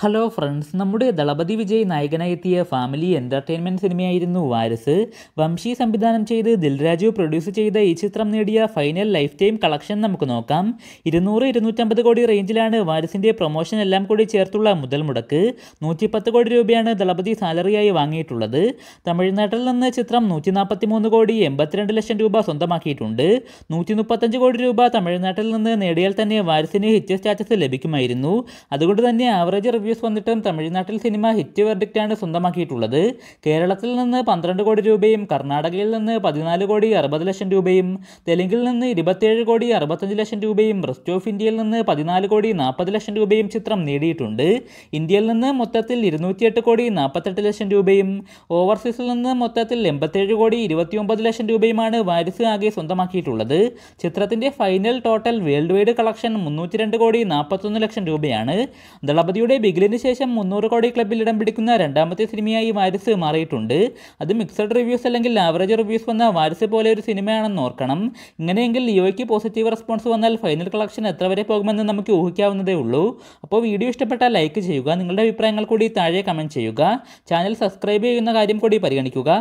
Hello friends, നമ്മുടെ ദളപതി വിജയ് നായകനായെത്തിയ family entertainment സിനിമയായിരുന്നു വാരിസ്. വംശി സംവിധാനം ചെയ്ത് ദിൽരാജു പ്രൊഡ്യൂസ് ചെയ്ത ഈ ചിത്രം നേടിയ ഫൈനൽ ലൈഫ് ടൈം കളക്ഷൻ നമുക്ക് നോക്കാം. 200-250 കോടി റേഞ്ചിലാണ് വാരിസിൻ്റെ പ്രൊമോഷൻ എല്ലാം കൂടി ചേർത്തുള്ള മുതൽ മുടക്ക്. 110 കോടി രൂപയാണ് ദളപതി സാലറിയായി വാങ്ങിയിട്ടുള്ളത്. തമിഴ്നാട്ടിൽ നിന്ന് ചിത്രം 143 കോടി 82 ലക്ഷം രൂപ സ്വന്തമാക്കിയിട്ടുണ്ട്. 135 കോടി രൂപ തമിഴ്നാട്ടിൽ നിന്ന് നേടിയാൽ തന്നെ വാരിസിന് ഹിറ്റ് സ്റ്റാറ്റസ് ലഭിക്കുമായിരുന്നു. അതുകൊണ്ട് തന്നെ ആവറേജ് വന്നിട്ടും തമിഴ്നാട്ടിൽ സിനിമ ഹിറ്റ് വെർഡിക്റ്റാണ് സ്വന്തമാക്കിയിട്ടുള്ളത്. കേരളത്തിൽ നിന്ന് 12 കോടി രൂപയും കർണാടകയിൽ നിന്ന് 14 കോടി 60 ലക്ഷം രൂപയും തെലുങ്കിൽ നിന്ന് 27 കോടി 65 ലക്ഷം രൂപയും റെസ്റ്റ് ഓഫ് ഇന്ത്യയിൽ നിന്ന് 14 കോടി 40 ലക്ഷം രൂപയും ചിത്രം നേടിയിട്ടുണ്ട്. ഇന്ത്യയിൽ നിന്ന് മൊത്തത്തിൽ 208 കോടി 48 ലക്ഷം രൂപയും ഓവർസീസിൽ നിന്ന് മൊത്തത്തിൽ 87 കോടി 29 ലക്ഷം രൂപയുമാണ് വാരിസ് ആകെ സ്വന്തമാക്കിയിട്ടുള്ളത്. ചിത്രത്തിന്റെ final total worldwide collection 302 കോടി 41 ലക്ഷം രൂപയാണ്. ദളപതിയുടെ ബിഗിലിന് ശേഷം 300 കോടി ക്ലബ്ബിൽ ഇടം പിടിക്കുന്ന രണ്ടാമത്തെ സിനിമയായി വാരിസ് മാറിയിട്ടുണ്ട്. അത് മിക്സഡ് റിവ്യൂസ് അല്ലെങ്കിൽ ആവറേജ് റിവ്യൂസ് വന്ന വാരിസ് പോലെ ഒരു സിനിമയാണെന്ന് ഓർക്കണം. ഇങ്ങനെയെങ്കിൽ ലിയോയ്ക്ക് പോസിറ്റീവ് റെസ്പോൺസ് വന്നാൽ ഫൈനൽ കളക്ഷൻ എത്ര വരെ പോകുമെന്ന് നമുക്ക് ഊഹിക്കാവുന്നതേ ഉള്ളൂ. അപ്പോൾ വീഡിയോ ഇഷ്ടപ്പെട്ടാൽ ലൈക്ക് ചെയ്യുക, നിങ്ങളുടെ അഭിപ്രായങ്ങൾ കൂടി താഴെ കമൻറ്റ് ചെയ്യുക, ചാനൽ സബ്സ്ക്രൈബ് ചെയ്യുന്ന കാര്യം കൂടി പരിഗണിക്കുക.